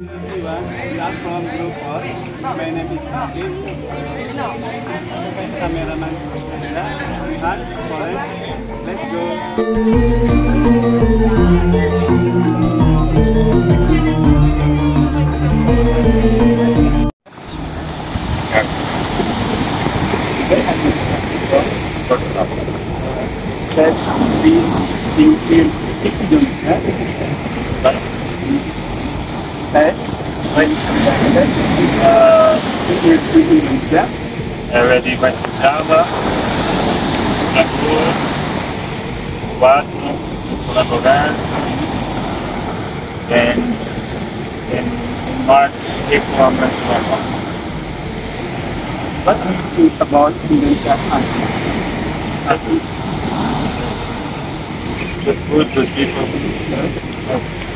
Everyone, we are from Group 4. My name is Sabi. Cameraman, we are Florence. Let's go. Already went to Java, Nagpur, Batu, Surabaya, then in March, April, and November. What do you think about Indonesia? I think the food, the people,